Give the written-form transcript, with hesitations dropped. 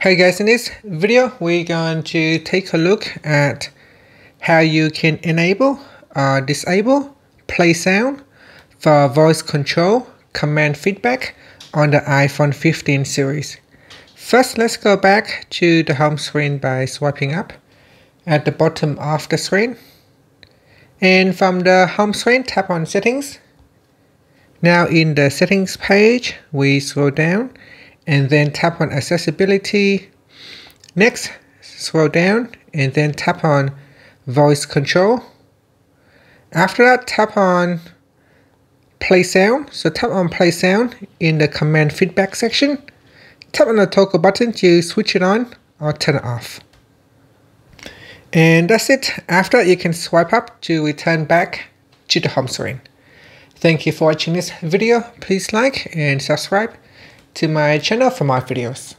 Hey guys, in this video we're going to take a look at how you can enable or disable play sound for voice control command feedback on the iPhone 15 series. First, let's go back to the home screen by swiping up at the bottom of the screen, and from the home screen tap on settings. Now in the settings page we scroll down and then tap on accessibility. Next, scroll down and then tap on voice control. After that, tap on play sound. So tap on play sound in the command feedback section. Tap on the toggle button to switch it on or turn it off. And that's it. After that, you can swipe up to return back to the home screen. Thank you for watching this video. Please like and subscribe to my channel for more videos.